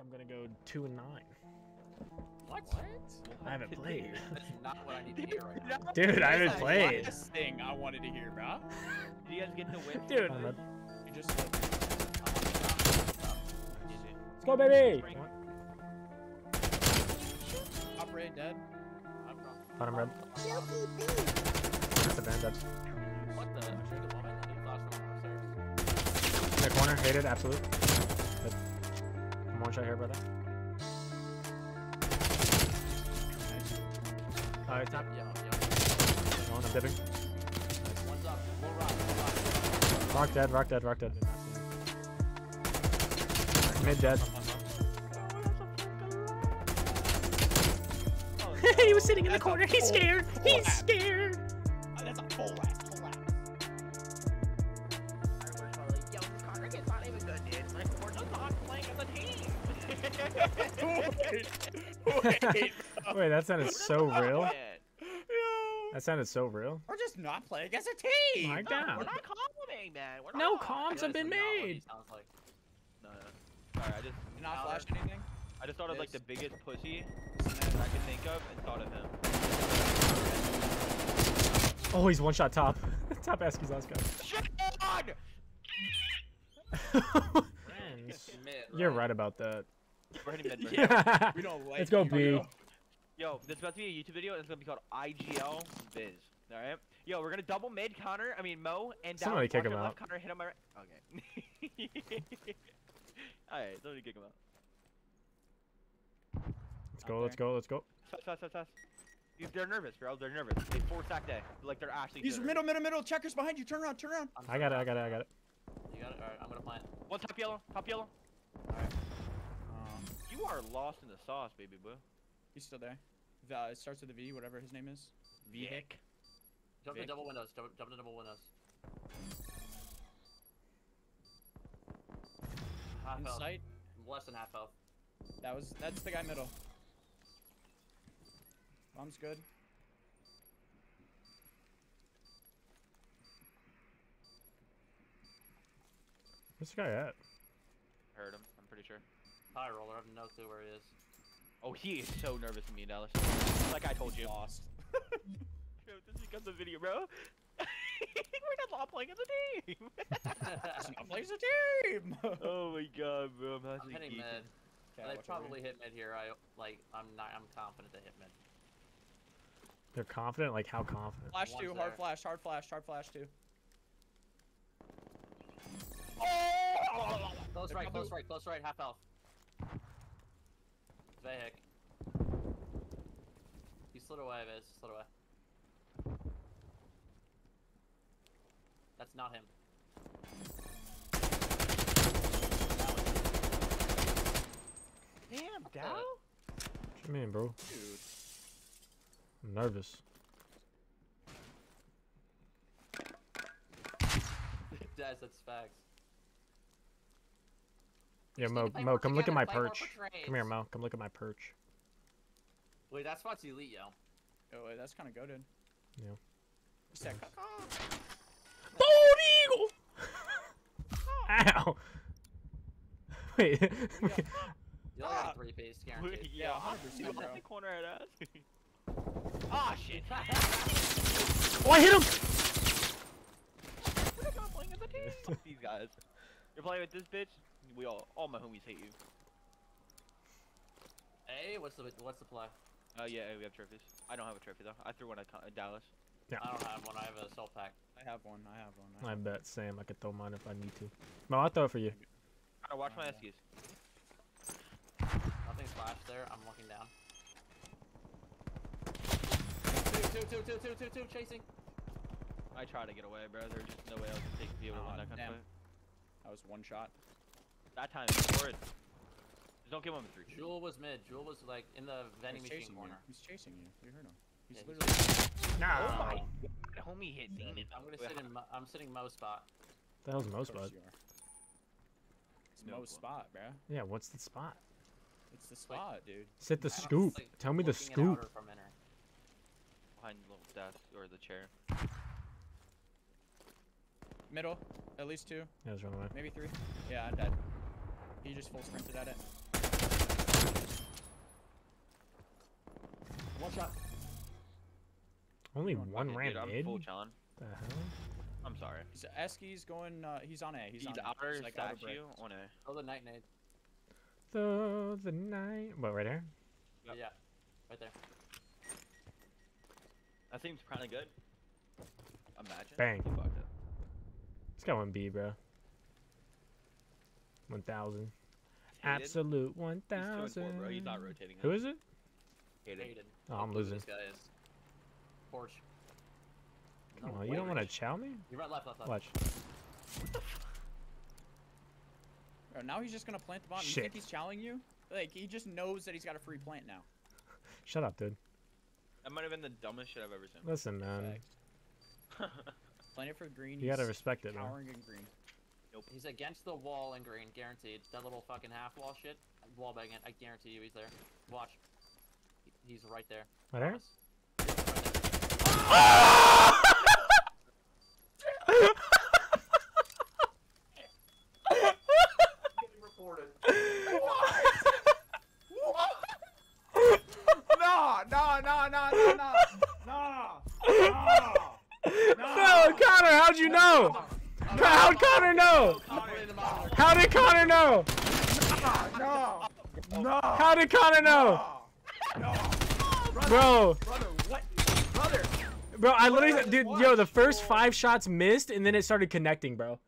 I'm gonna go 2-9. What? I haven't played. That's not what I need to hear right now. Dude, I haven't played. That's the thing I wanted to hear, bro. Did you guys get the whip? Dude. You just... Let's go, baby! Top raid dead. Bottom red. That's a bandit. What the? I'm sure the bomb in the new last one upstairs. In the corner, hated, absolute. I'm one shot here, brother. Alright, top. Yeah. Going, I'm dipping. One's up. We'll rock. We'll rock. Rock dead, rock dead, rock dead. Mid dead. He was sitting in the corner. He's scared. He's scared. That's a full ass. Full ass. Yo, Cardigan's not even good, dude. Like, we're just not playing as a team. Wait. Wait, that sounded so real. That sounded so real. We're just not playing as a team. We're not calming, man. No comms have been made. Sorry, I just did not flash anything. I just thought of like the biggest pussy I could think of and thought of him. Oh, he's one shot top. Top Askey's last guy. Shit on! You're right about that. We're hitting mid, yeah. We don't like. Let's go B. Yo, this is about to be a YouTube video. It's gonna be called IGL Viz. All right. Yo, we're gonna double mid Connor. I mean Mo and down. Somebody kick him out. Connor hit him my right. Okay. All right. Somebody kick him out. Let's go, let's go, let's go. They're nervous, bro. They're nervous. They force stack day. Like, they're actually. He's middle, middle, middle. Checkers behind you. Turn around, turn around. I got it, I got it, I got it. You got it? Alright, I'm gonna plant. One top yellow, top yellow. Alright. You are lost in the sauce, baby boo. He's still there. It starts with a V, whatever his name is. Vic. Jump to double windows. Jump to double windows. Half health. Less than half health. That's the guy middle. Bomb's good. Where's the guy at? I heard him, I'm pretty sure. High roller, I have no clue where he is. Oh, he is so nervous with me, Dallas. Like I told you. Lost. Bro, this becomes a video, bro. We're not playing as a team. Not playing as a team. Oh my god, bro. I'm hitting mid. They probably hit mid here. I'm confident they hit mid. They're confident? Like, how confident? Flash 2, hard flash, hard flash, hard flash 2. Oh! Close right, close right, close right, half health. Vahek. He slid away, Viz. Slid away. That's not him. Damn, Dow? What you mean, bro? Dude. I'm nervous. Yes, that's facts. Yeah, Mo, come look at my perch. Come here, Mo. Come look at my perch. Wait, that spot's elite, yo. Oh, wait, that's kind of goated. Yeah. Second. Bald eagle! Ow! Wait. Yeah. You only got a 3-piece guaranteed. Yeah, 100%. Bro. The corner at us. Ah, oh, shit. Oh, I hit him! We're not playing as a team. Fuck these guys. You're playing with this bitch? We all my homies hate you. Hey, what's the play? Yeah, we have trophies. I don't have a trophy, though. I threw one at Dallas. Yeah. I don't have one. I have an assault pack. I have one. I bet, Sam. I could throw mine if I need to. No, I'll throw it for you. Alright, watch my SKs. Nothing's flashed there. I'm looking down. Two, chasing. I try to get away, bro. There's just no way I was gonna take the one that kind of way. That was one shot. That time, for it. Just don't give him a three. Jewel was mid. Jewel was like in the vending machine corner. He's chasing you. You heard him. He's literally. Nah. Oh my God. Homie hit demon. I'm gonna sit in. I'm sitting Mo's spot. That was Mo's spot. It's Mo's spot, bro. Yeah. What's the spot? It's the spot, dude. Sit the scoop. Tell me the scoop. Behind the little desk or the chair. Middle, at least two. Yeah, there's one away. Maybe three. Yeah, I'm dead. He just full sprinted at it. Watch out. Only one random mid? Full John. The hell? I'm sorry. So Esky's going, he's on A. He's on outer A. Like statue on A. Oh, the night nade. The night... What, right here? Yep. Yeah, right there. That seems kinda good. Imagine. Bang. He fucked it. It's got 1B, bro. 1,000. Absolute 1,000. He's 2-4, bro. He's not rotating. Who is it? Hayden. Oh, I'm losing. This guy is. Porsche. Come on, you don't want to chow me? You're right, left. Watch. What the fuck? Bro, now he's just gonna plant the bomb. Shit. You think he's chowing you? Like, he just knows that he's got a free plant now. Shut up, dude. That might have been the dumbest shit I've ever seen. Listen, man. Plant it for green. You gotta respect it, man. Cowering in green. Nope. He's against the wall in green, guaranteed. That little fucking half wall shit. Wall bagging it. I guarantee you he's there. Watch. He's right there. Right there? Getting reported. What? No, Connor, how'd you know? How'd Connor know? How did Connor know? No. How did Connor know? No. Bro. Bro, I literally, dude, yo, the first 5 shots missed, and then it started connecting, bro.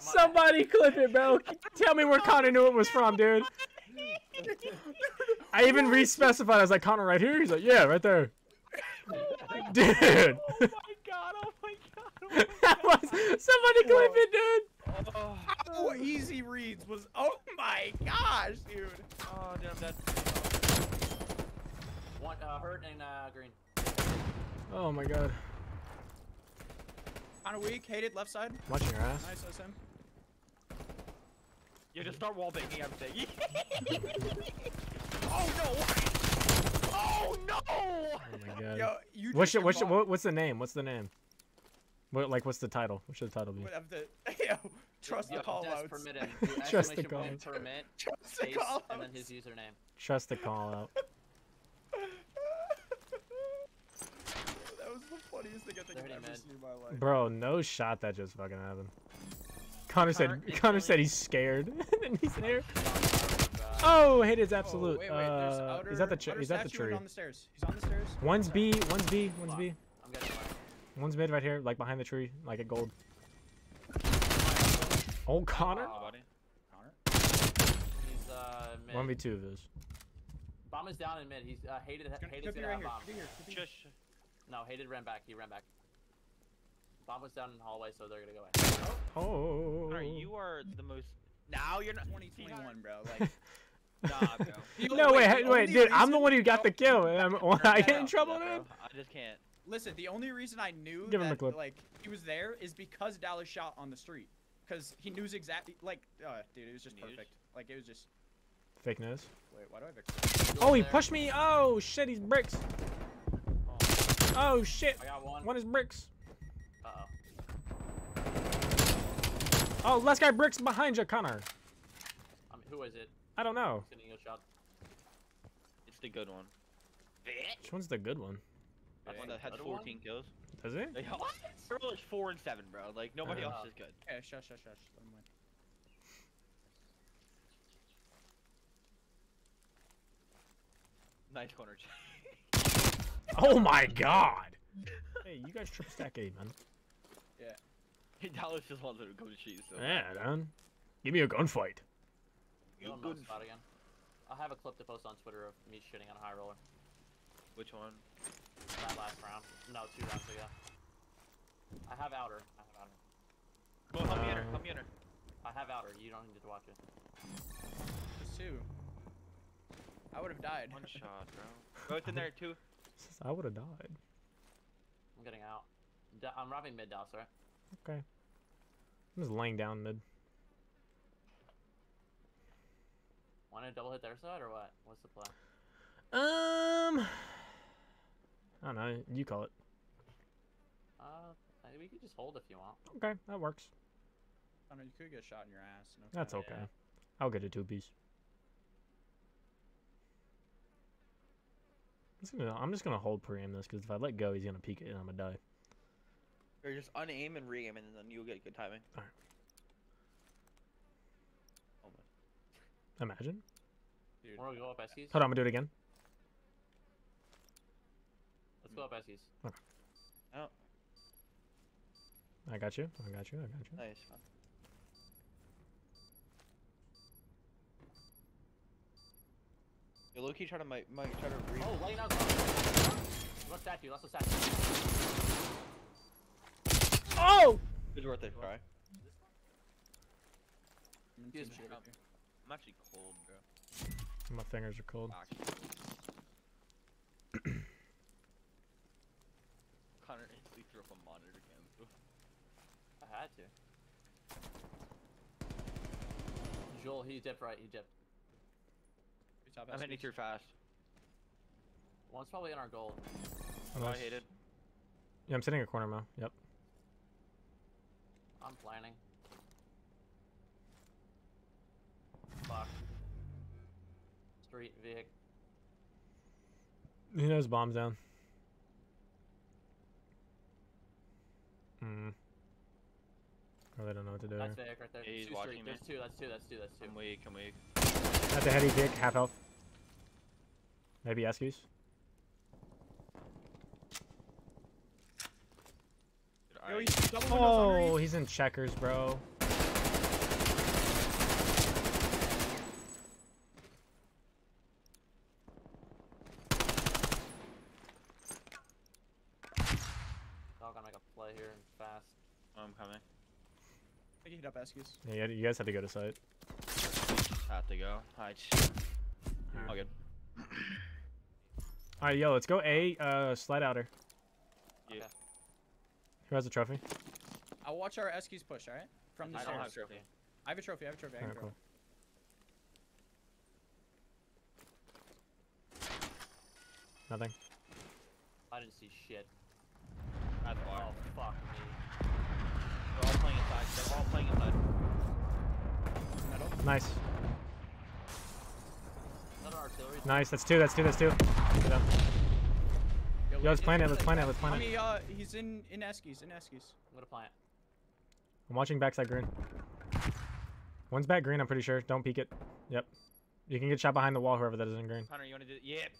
Somebody clip it, bro. Tell me where Connor knew it was from, dude. I even re-specified. I was like, Connor, right here? He's like, yeah, right there. Dude. Oh my god, oh my god, oh my god. That was, somebody clip it, dude. How easy reads was, oh my gosh, dude. Oh, damn, that's... One, hurt and, green. Oh my god. Kinda weak, hated, left side. Watching your ass. Nice, that's him. Yo, just start wallbanging everything. Oh no! Oh no! Oh my god. Yo, you what's the name? What's the name? What, like, what's the title? What should the title be? Trust the callouts. Trust the callouts. Trust the callouts. And then his username. Trust the callout. That was the funniest thing I think I've ever seen in my life. Bro, no shot that just fucking happened. Connor said he's scared. And he's there. Oh, hit his absolute. Oh, wait, there's outer, is that the tree? On the stairs. He's on the stairs. One's B. One's B. One's B. I'm getting one. One's mid right here, like behind the tree, like a gold. Oh, Connor? Connor? He's, mid. 1v2 of those. Bomb is down in mid. He's, hated to have bomb. No, hated ran back. He ran back. Bomb was down in the hallway, so they're gonna go away. Oh. Connor, you are the most... Now you're not... 2021, bro. Like... Nah, bro. No, wait, dude. I'm the one who got the kill. I get in trouble, man. I just can't. Listen, the only reason I knew that, like, he was there is because Dallas shot on the street. Because he knew exactly, like, dude, it was just perfect. Like, it was just... Fake news. Wait, why do I have a... Oh, he pushed me! Oh, shit, he's bricks! Oh, shit! I got one. One is bricks. Uh-oh. Oh, last guy bricks behind you, Connor. I mean, who is it? I don't know. It's the good one. Which one's the good one? That one that had 14 kills. Does it? Like, what? Their roll is 4 and 7, bro. Like, nobody else is good. Yeah, shush. Let him win. Nice corner check. Oh my god! Hey, you guys triple stack A, man. Yeah. Hey, Dallas just wants to go to cheese, though. Yeah, man. Give me a gunfight. You good spot again. I'll have a clip to post on Twitter of me shitting on a high roller. Which one? That last round. No, 2 rounds ago. I have outer. Well, help me enter. I have outer. You don't need to watch it. There's 2. I would have died. One shot, bro. Both in there, 2. I would have died. I'm getting out. I'm robbing mid now, sir. Okay. I'm just laying down mid. Want to double hit their side or what? What's the play? I don't know. You call it. We could just hold if you want. Okay, that works. I don't know, you could get shot in your ass. No, that's okay. Yeah. I'll get a two-piece. I'm just going to hold pre-aim this, because if I let go, he's going to peek it and I'm going to die. Or just unaim and re-aim, and then you'll get good timing. All right. Oh my. Imagine. Dude. Wanna go up Essies? Hold on, I'm going to do it again. Let's go up Essies. Okay. Oh. I got you. I got you. I got you. Nice. Yo, low-key trying to might try to re- Oh, light out. Lost statue. Lost a statue. Oh! It's worth it, try. I'm actually cold, bro. My fingers are cold. Connor instantly threw up a monitor again. I had to. Joel, he dipped right. He dipped. I'm hitting too fast. Well, it's probably in our goal. Oh, I hate it. Yeah, I'm sitting in a corner, Mo. Yep. I'm planning. Fuck. Street vehicle. He knows bombs down. Hmm. I really don't know what to do. That's Vic right there. Yeah, he's watching me. There's two. That's two. That's two. That's two. I'm weak. I'm weak. That's a heady Vic. Half health. Maybe Eskies. Yo, he's oh, he's in checkers, bro. Dog, I'm gonna play here and fast. Oh, I'm coming. I think he hit up Eskies. Yeah, you guys had to go to site. Had to go. Alright. All good. Alright, yo, let's go A, slide outer. Yeah. Okay. Who has a trophy? I'll watch our Eskies push, alright? From the stairs. I don't have a trophy. I have a trophy, I have a trophy, I have a trophy. Cool. Nothing. I didn't see shit. That's wild. Oh, fuck me. They're all playing inside. They're all playing inside. Metal. Nice. Another artillery. Nice, that's two, that's two, that's two. Get up. Yo, let's plant it, let's plant it, let's plant it. He's in Eskies, in Eskies. I'm gonna plant. I'm watching backside green. One's back green, I'm pretty sure. Don't peek it. Yep. You can get shot behind the wall, whoever that is in green. Hunter, you wanna do it? Yep.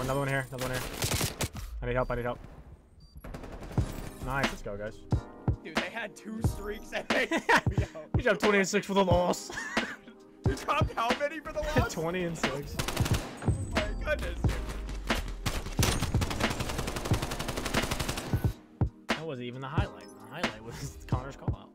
Another one here, another one here. I need help, I need help. Nice, let's go, guys. Dude, they had two streaks. We dropped 20 and 6 for the loss. You dropped how many for the loss? 20 and 6. Oh my goodness, dude. That wasn't even the highlight. The highlight was Connor's call out.